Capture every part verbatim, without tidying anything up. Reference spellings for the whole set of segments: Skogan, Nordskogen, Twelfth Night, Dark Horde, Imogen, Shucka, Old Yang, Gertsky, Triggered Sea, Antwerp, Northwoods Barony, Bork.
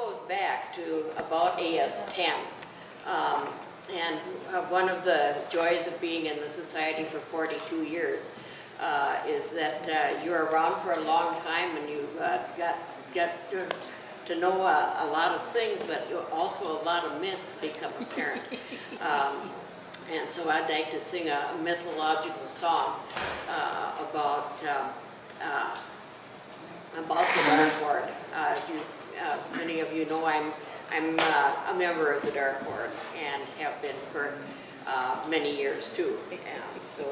goes back to about A S ten. Um, and uh, one of the joys of being in the Society for forty-two years uh, is that uh, you're around for a long time and you uh, got, get to know a, a lot of things, but also a lot of myths become apparent. Um, and so I'd like to sing a mythological song uh, about um, uh, about the Dark Horde. Uh, as you, uh, many of you know, I'm I'm uh, a member of the Dark Horde and have been for uh, many years too. And so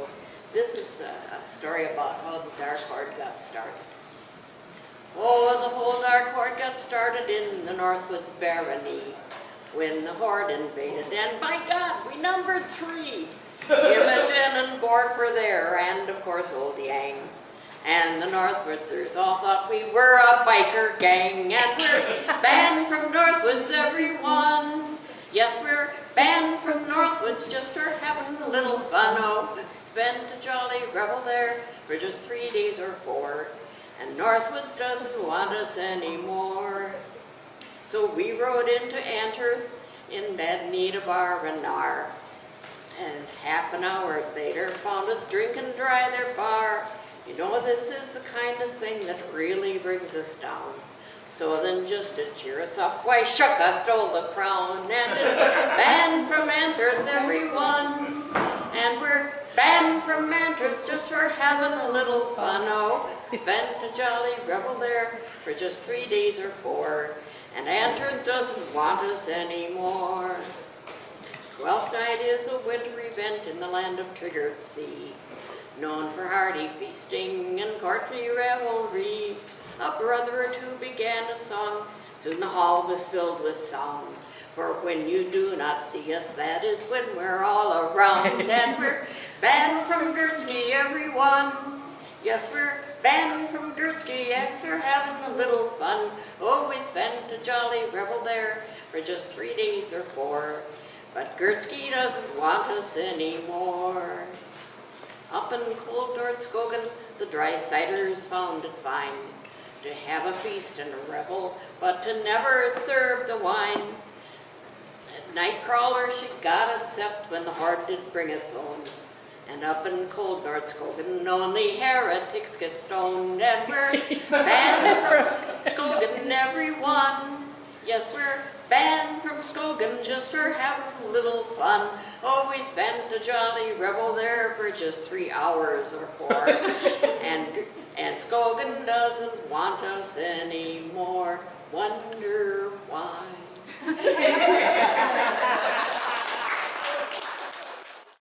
this is a, a story about how the Dark Horde got started. Oh, the whole Dark Horde got started in the Northwoods Barony when the Horde invaded, and by God, we numbered three. Imogen and Bork were there, and of course Old Yang. And the Northwoodsers all thought we were a biker gang, and we're banned from Northwoods, everyone. Yes, we're banned from Northwoods just for having a little fun. Oh, spend a jolly revel there for just three days or four, and Northwoods doesn't want us anymore. So we rode into Antwerp in bad need of our renar, and half an hour later found us drinking dry their bar. You know, this is the kind of thing that really brings us down. So then, just to cheer us up, why, Shucka stole the crown, and is banned from Antwerp, everyone. And we're banned from Antwerp just for having a little fun. Oh, spent a jolly revel there for just three days or four, and Antwerp doesn't want us anymore. Twelfth Night is a winter event in the land of Triggered Sea, known for hearty feasting and courtly revelry. A brother or two began a song, soon the hall was filled with song. For when you do not see us, that is when we're all around. And we're banned from Gertsky, everyone. Yes, we're banned from Gertsky after having a little fun. Oh, we spent a jolly revel there for just three days or four, but Gertsky doesn't want us anymore. Up in cold Nordskogen, the dry ciders found it fine to have a feast and a revel, but to never serve the wine. At Nightcrawler she got except when the heart did bring its own. And up in cold Nordskogen, only heretics get stoned. And we're banned from Skogan, everyone. Yes, we're banned from Skogan just for having a little fun. Oh, we spent a jolly revel there for just three hours or four, and and Skogan doesn't want us anymore. One